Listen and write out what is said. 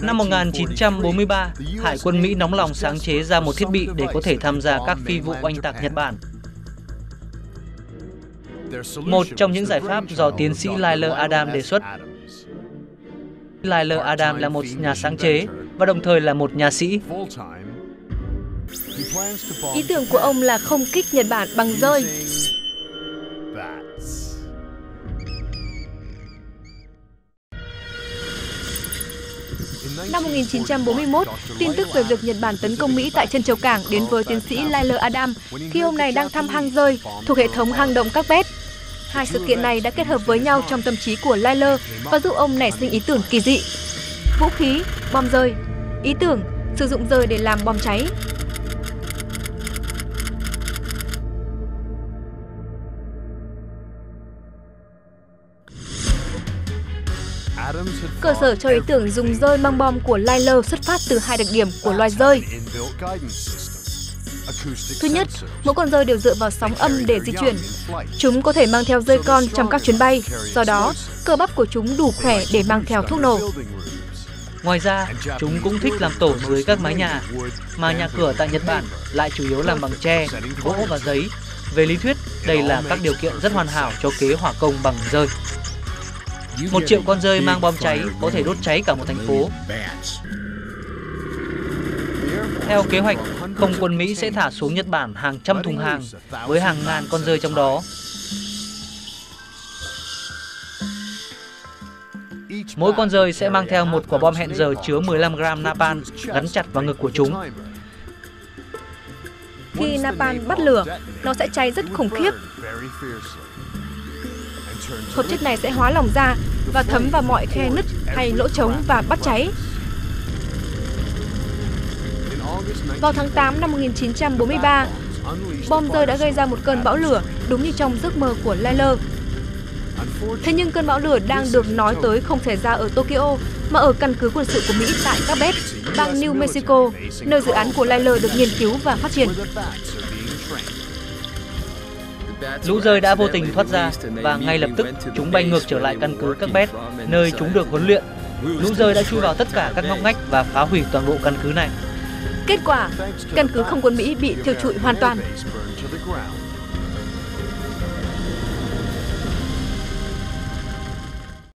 Năm 1943, Hải quân Mỹ nóng lòng sáng chế ra một thiết bị để có thể tham gia các phi vụ oanh tạc Nhật Bản. Một trong những giải pháp do tiến sĩ Lyle Adam đề xuất. Lyle Adam là một nhà sáng chế và đồng thời là một nhà sĩ. Ý tưởng của ông là không kích Nhật Bản bằng rơi. Năm 1941, tin tức về việc Nhật Bản tấn công Mỹ tại chân châu cảng đến với tiến sĩ Lyle Adam khi ông này đang thăm hang rơi thuộc hệ thống hang động Carlsbad. Hai sự kiện này đã kết hợp với nhau trong tâm trí của Lyle và giúp ông nảy sinh ý tưởng kỳ dị. Vũ khí, bom rơi. Ý tưởng, sử dụng rơi để làm bom cháy. Cơ sở cho ý tưởng dùng rơi mang bom của Lyle xuất phát từ hai đặc điểm của loài rơi. Thứ nhất, mỗi con rơi đều dựa vào sóng âm để di chuyển. Chúng có thể mang theo rơi con trong các chuyến bay, do đó, cơ bắp của chúng đủ khỏe để mang theo thuốc nổ. Ngoài ra, chúng cũng thích làm tổ dưới các mái nhà, mà nhà cửa tại Nhật Bản lại chủ yếu làm bằng tre, gỗ và giấy. Về lý thuyết, đây là các điều kiện rất hoàn hảo cho kế hỏa công bằng rơi. 1 triệu con rơi mang bom cháy có thể đốt cháy cả một thành phố. Theo kế hoạch, không quân Mỹ sẽ thả xuống Nhật Bản hàng trăm thùng hàng với hàng ngàn con rơi trong đó. Mỗi con rơi sẽ mang theo một quả bom hẹn giờ chứa 15 gram napalm gắn chặt vào ngực của chúng. Khi napalm bắt lửa, nó sẽ cháy rất khủng khiếp. Hợp chất này sẽ hóa lỏng ra và thấm vào mọi khe nứt hay lỗ trống và bắt cháy. Vào tháng 8 năm 1943, bom rơi đã gây ra một cơn bão lửa đúng như trong giấc mơ của Lyle. Thế nhưng cơn bão lửa đang được nói tới không xảy ra ở Tokyo mà ở căn cứ quân sự của Mỹ tại Carlsbad, bang New Mexico, nơi dự án của Lyle được nghiên cứu và phát triển. Lũ rơi đã vô tình thoát ra và ngay lập tức chúng bay ngược trở lại căn cứ Carlsbad, nơi chúng được huấn luyện. Lũ rơi đã chui vào tất cả các ngóc ngách và phá hủy toàn bộ căn cứ này. Kết quả, căn cứ không quân Mỹ bị thiêu trụi hoàn toàn.